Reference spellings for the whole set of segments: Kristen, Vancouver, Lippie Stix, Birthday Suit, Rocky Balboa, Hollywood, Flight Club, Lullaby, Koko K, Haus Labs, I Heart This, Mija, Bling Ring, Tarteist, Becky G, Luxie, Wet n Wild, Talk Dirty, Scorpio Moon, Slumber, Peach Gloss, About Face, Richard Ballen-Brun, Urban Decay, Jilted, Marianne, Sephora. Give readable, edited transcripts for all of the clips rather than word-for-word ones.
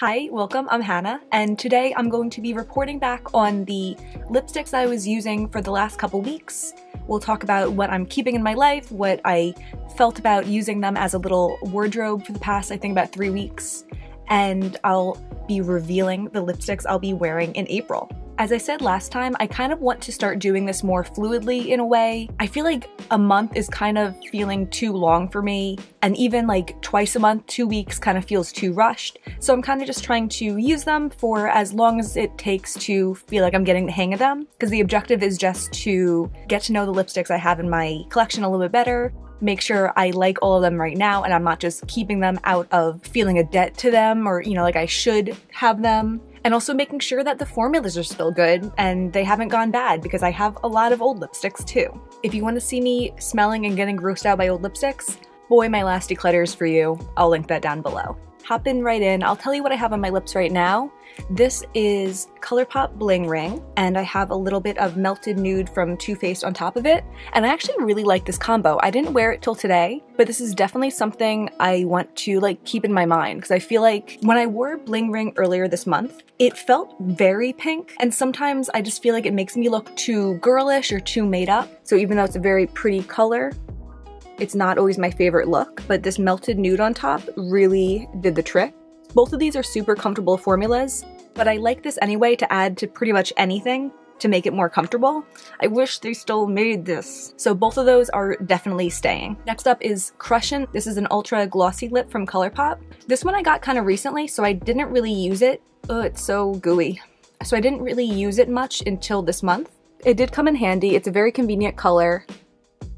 Hi, welcome, I'm Hannah, and today I'm going to be reporting back on the lipsticks I was using for the last couple weeks. We'll talk about what I'm keeping in my life, what I felt about using them as a little wardrobe for the past, I think, about 3 weeks, and I'll be revealing the lipsticks I'll be wearing in April. As I said last time, I kind of want to start doing this more fluidly in a way. I feel like a month is kind of feeling too long for me, and even like twice a month, 2 weeks kind of feels too rushed. So I'm kind of just trying to use them for as long as it takes to feel like I'm getting the hang of them, because the objective is just to get to know the lipsticks I have in my collection a little bit better, make sure I like all of them right now and I'm not just keeping them out of feeling a debt to them or, you know, like I should have them. And also making sure that the formulas are still good and they haven't gone bad, because I have a lot of old lipsticks too. If you want to see me smelling and getting grossed out by old lipsticks, boy, my last declutter's for you. I'll link that down below. Hop in right in. I'll tell you what I have on my lips right now. This is ColourPop Bling Ring, and I have a little bit of Melted Nude from Too Faced on top of it. And I actually really like this combo. I didn't wear it till today, but this is definitely something I want to like keep in my mind, because I feel like when I wore Bling Ring earlier this month, it felt very pink, and sometimes I just feel like it makes me look too girlish or too made up. So even though it's a very pretty color, it's not always my favorite look, but this Melted Nude on top really did the trick. Both of these are super comfortable formulas, but I like this anyway to add to pretty much anything to make it more comfortable. I wish they still made this. So both of those are definitely staying. Next up is Crushin'. This is an ultra glossy lip from ColourPop. This one I got kind of recently, so I didn't really use it. Oh, it's so gooey. So I didn't really use it much until this month. It did come in handy. It's a very convenient color.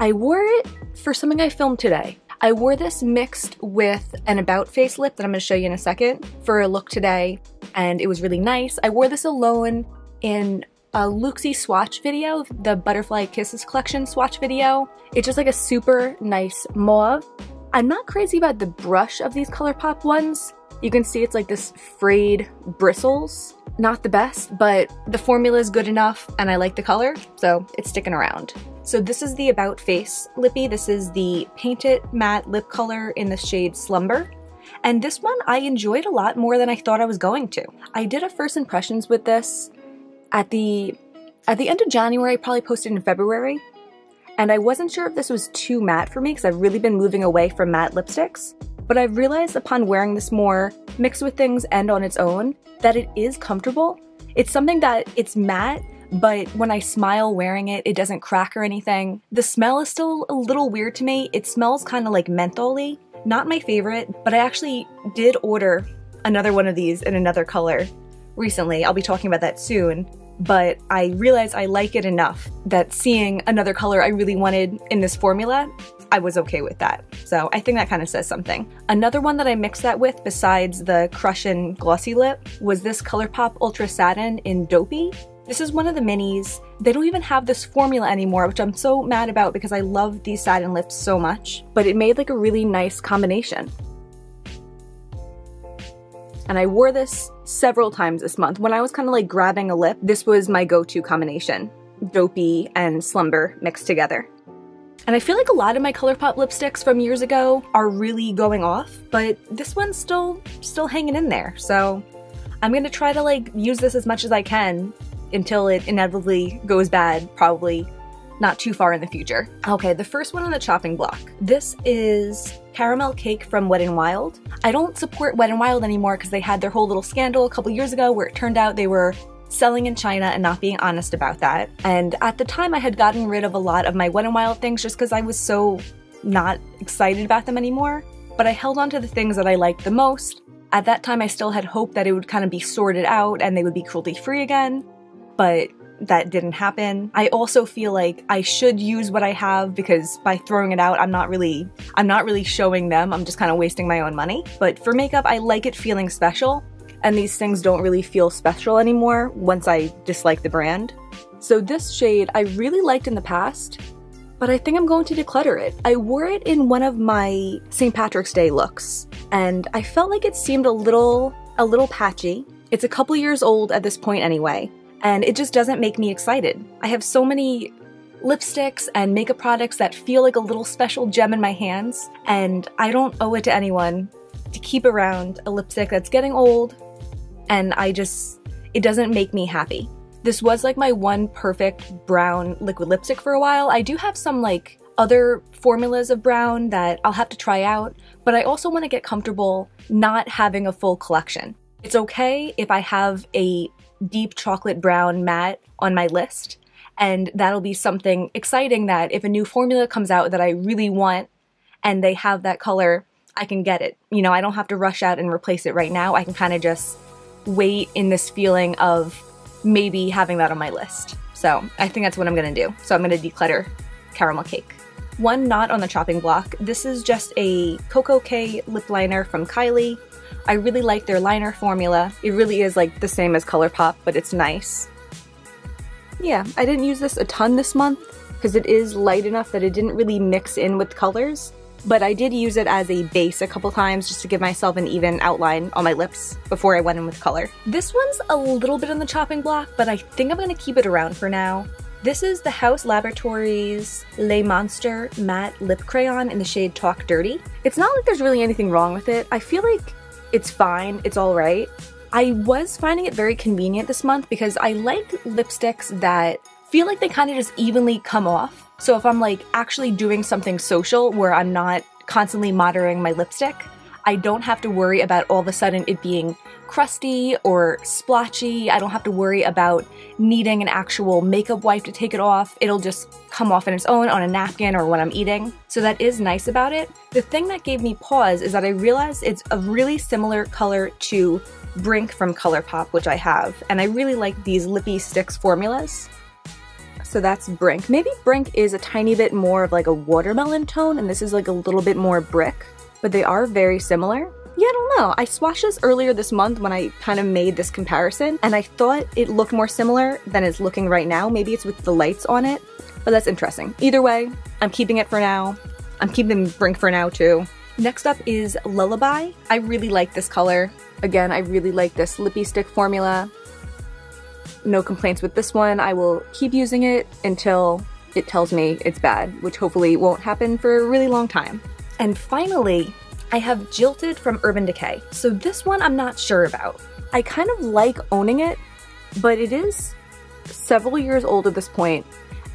I wore it for something I filmed today. I wore this mixed with an About Face lip that I'm going to show you in a second for a look today, and it was really nice. I wore this alone in a Luxie swatch video, the Butterfly Kisses collection swatch video. It's just like a super nice mauve. I'm not crazy about the brush of these ColourPop ones. You can see it's like this frayed bristles. Not the best, but the formula is good enough and I like the color, so it's sticking around. So this is the About Face lippy. This is the Paint It Matte Lip Color in the shade Slumber. And this one I enjoyed a lot more than I thought I was going to. I did a first impressions with this at the end of January, probably posted in February. And I wasn't sure if this was too matte for me, because I've really been moving away from matte lipsticks. But I've realized upon wearing this more, mixed with things and on its own, that it is comfortable. It's something that it's matte, but when I smile wearing it, it doesn't crack or anything. The smell is still a little weird to me. It smells kind of like menthol-y. Not my favorite, but I actually did order another one of these in another color recently. I'll be talking about that soon. But I realized I like it enough that seeing another color I really wanted in this formula, I was okay with that. So I think that kind of says something. Another one that I mixed that with besides the Crushin' Glossy Lip was this ColourPop Ultra Satin in Dopey. This is one of the minis. They don't even have this formula anymore, which I'm so mad about because I love these satin lips so much, but it made like a really nice combination. And I wore this several times this month. When I was kind of like grabbing a lip, this was my go-to combination, Dopey and Slumber mixed together. And I feel like a lot of my ColourPop lipsticks from years ago are really going off, but this one's still hanging in there. So I'm going to try to like use this as much as I can until it inevitably goes bad, probably not too far in the future. Okay, the first one on the chopping block. This is Caramel Cake from Wet n Wild. I don't support Wet n Wild anymore because they had their whole little scandal a couple years ago where it turned out they were selling in China and not being honest about that. And at the time I had gotten rid of a lot of my Wet n Wild things just because I was so not excited about them anymore. But I held on to the things that I liked the most. At that time I still had hope that it would kind of be sorted out and they would be cruelty free again, but that didn't happen. I also feel like I should use what I have, because by throwing it out I'm not really showing them, I'm just kind of wasting my own money. But for makeup I like it feeling special. And these things don't really feel special anymore once I dislike the brand. So this shade I really liked in the past, but I think I'm going to declutter it. I wore it in one of my St. Patrick's Day looks, and I felt like it seemed a little patchy. It's a couple years old at this point anyway, and it just doesn't make me excited. I have so many lipsticks and makeup products that feel like a little special gem in my hands, and I don't owe it to anyone to keep around a lipstick that's getting old, and it doesn't make me happy. This was like my one perfect brown liquid lipstick for a while. I do have some like other formulas of brown that I'll have to try out, but I also want to get comfortable not having a full collection. It's okay if I have a deep chocolate brown matte on my list, and that'll be something exciting that if a new formula comes out that I really want and they have that color, I can get it. You know, I don't have to rush out and replace it right now. I can kind of just wait in this feeling of maybe having that on my list. So I think that's what I'm gonna do. So I'm gonna declutter Caramel Cake. One not on the chopping block. This is just a Koko K lip liner from Kylie. I really like their liner formula. It really is like the same as ColourPop, but it's nice. Yeah, I didn't use this a ton this month because it is light enough that it didn't really mix in with colors, but I did use it as a base a couple times just to give myself an even outline on my lips before I went in with color. This one's a little bit on the chopping block, but I think I'm gonna keep it around for now. This is the Haus Labs Lay Monster Matte Lip Crayon in the shade Talk Dirty. It's not like there's really anything wrong with it. I feel like it's fine, it's all right. I was finding it very convenient this month because I like lipsticks that feel like they kind of just evenly come off. So if I'm like actually doing something social where I'm not constantly monitoring my lipstick, I don't have to worry about all of a sudden it being crusty or splotchy. I don't have to worry about needing an actual makeup wipe to take it off. It'll just come off on its own on a napkin or when I'm eating. So that is nice about it. The thing that gave me pause is that I realized it's a really similar color to Brink from ColourPop, which I have. And I really like these Lippie Stix formulas. So that's Brink. Maybe Brink is a tiny bit more of like a watermelon tone and this is like a little bit more brick, but they are very similar. Yeah, I don't know. I swatched this earlier this month when I kind of made this comparison and I thought it looked more similar than it's looking right now. Maybe it's with the lights on it, but that's interesting. Either way, I'm keeping it for now. I'm keeping Brink for now too. Next up is Lullaby. I really like this color. Again, I really like this Lippie Stix formula. No complaints with this one. I will keep using it until it tells me it's bad, which hopefully won't happen for a really long time. And finally, I have Jilted from Urban Decay. So this one I'm not sure about. I kind of like owning it, but it is several years old at this point.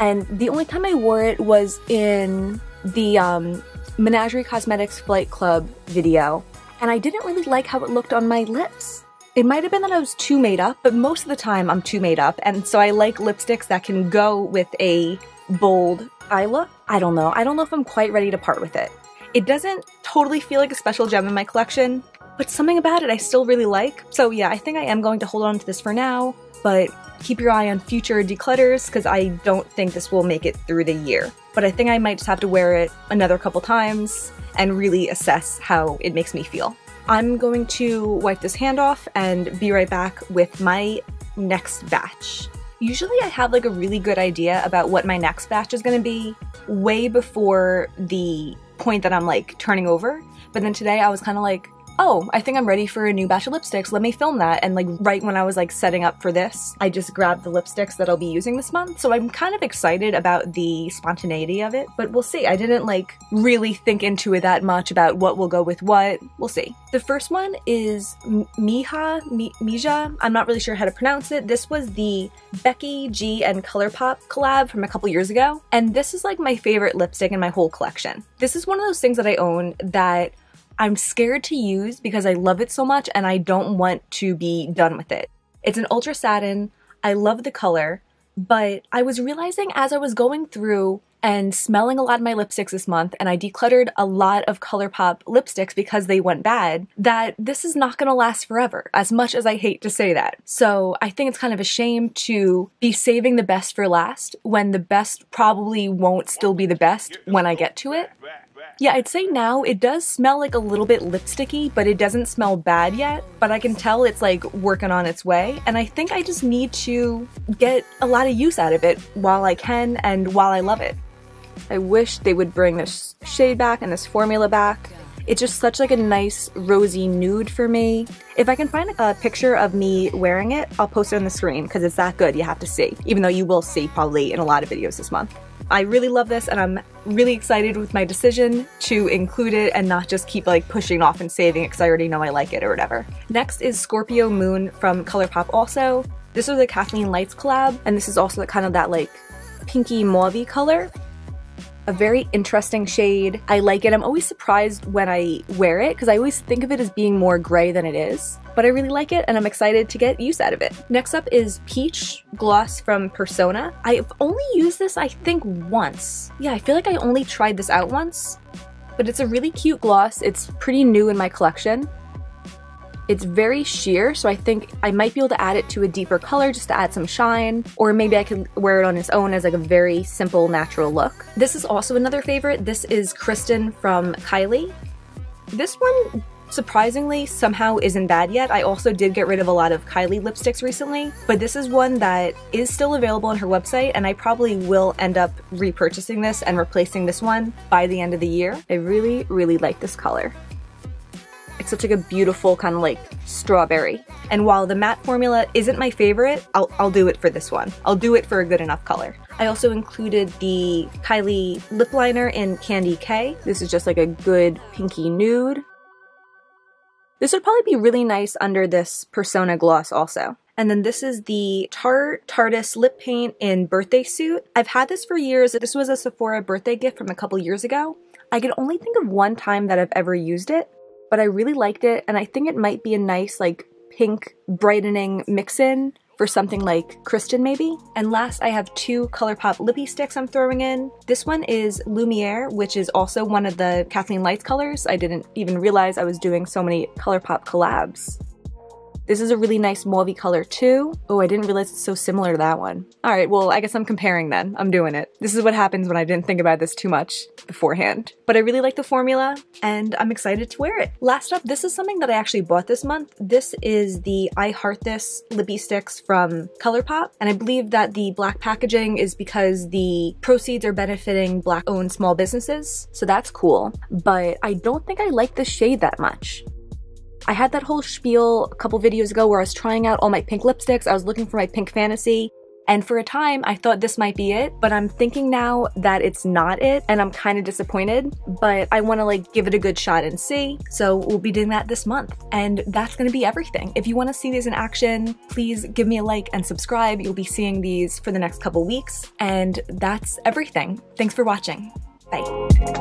And the only time I wore it was in the Menagerie Cosmetics Flight Club video. And I didn't really like how it looked on my lips. It might have been that I was too made up, but most of the time I'm too made up. And so I like lipsticks that can go with a bold eye look. I don't know. I don't know if I'm quite ready to part with it. It doesn't totally feel like a special gem in my collection, but something about it I still really like. So yeah, I think I am going to hold on to this for now, but keep your eye on future declutters because I don't think this will make it through the year. But I think I might just have to wear it another couple times and really assess how it makes me feel. I'm going to wipe this hand off and be right back with my next batch. Usually I have like a really good idea about what my next batch is gonna be way before the point that I'm like turning over, but then today I was kind of like, oh, I think I'm ready for a new batch of lipsticks, let me film that. And like right when I was like setting up for this, I just grabbed the lipsticks that I'll be using this month. So I'm kind of excited about the spontaneity of it, but we'll see. I didn't like really think into it that much about what will go with what. We'll see. The first one is Mija. I'm not really sure how to pronounce it. This was the Becky G and ColourPop collab from a couple years ago. And this is like my favorite lipstick in my whole collection. This is one of those things that I own that I'm scared to use because I love it so much and I don't want to be done with it. It's an ultra satin, I love the color, but I was realizing as I was going through and smelling a lot of my lipsticks this month, and I decluttered a lot of ColourPop lipsticks because they went bad, that this is not gonna last forever, as much as I hate to say that. So I think it's kind of a shame to be saving the best for last when the best probably won't still be the best when I get to it. Yeah, I'd say now it does smell like a little bit lipsticky, but it doesn't smell bad yet. But I can tell it's like working on its way. And I think I just need to get a lot of use out of it while I can and while I love it. I wish they would bring this shade back and this formula back. It's just such like a nice rosy nude for me. If I can find a picture of me wearing it, I'll post it on the screen because it's that good you have to see. Even though you will see probably in a lot of videos this month. I really love this and I'm really excited with my decision to include it and not just keep like pushing off and saving it because I already know I like it or whatever. Next is Scorpio Moon from ColourPop also. This is the Kathleen Lights collab, and this is also kind of that like pinky mauve-y color. A very interesting shade. I like it. I'm always surprised when I wear it because I always think of it as being more gray than it is. But I really like it and I'm excited to get use out of it. Next up is Peach Gloss from Persona. I've only used this I think once. Yeah, I feel like I only tried this out once. But it's a really cute gloss. It's pretty new in my collection. It's very sheer, so I think I might be able to add it to a deeper color just to add some shine, or maybe I could wear it on its own as like a very simple natural look. This is also another favorite. This is Kristen from Kylie. This one surprisingly somehow isn't bad yet. I also did get rid of a lot of Kylie lipsticks recently, but this is one that is still available on her website, and I probably will end up repurchasing this and replacing this one by the end of the year. I really, really like this color. It's such like a beautiful kind of like strawberry. And while the matte formula isn't my favorite, I'll do it for this one. I'll do it for a good enough color. I also included the Kylie lip liner in Candy K. This is just like a good pinky nude. This would probably be really nice under this Persona gloss also. And then this is the Tarteist lip paint in Birthday Suit. I've had this for years. This was a Sephora birthday gift from a couple years ago. I can only think of one time that I've ever used it, but I really liked it, and I think it might be a nice like pink brightening mix-in for something like Kristen maybe. And last, I have two ColourPop Lippie Stix I'm throwing in. This one is Lumiere, which is also one of the Kathleen Lights colors. I didn't even realize I was doing so many ColourPop collabs. This is a really nice mauve-y color too. Oh, I didn't realize it's so similar to that one. All right, well, I guess I'm comparing then. I'm doing it. This is what happens when I didn't think about this too much beforehand. But I really like the formula and I'm excited to wear it. Last up, this is something that I actually bought this month. This is the I Heart This Lippie Stix from ColourPop. And I believe that the black packaging is because the proceeds are benefiting black-owned small businesses. So that's cool. But I don't think I like the shade that much. I had that whole spiel a couple videos ago where I was trying out all my pink lipsticks, I was looking for my pink fantasy, and for a time I thought this might be it, but I'm thinking now that it's not it, and I'm kind of disappointed, but I want to like give it a good shot and see, so we'll be doing that this month. And that's going to be everything. If you want to see these in action, please give me a like and subscribe. You'll be seeing these for the next couple weeks, and that's everything. Thanks for watching. Bye.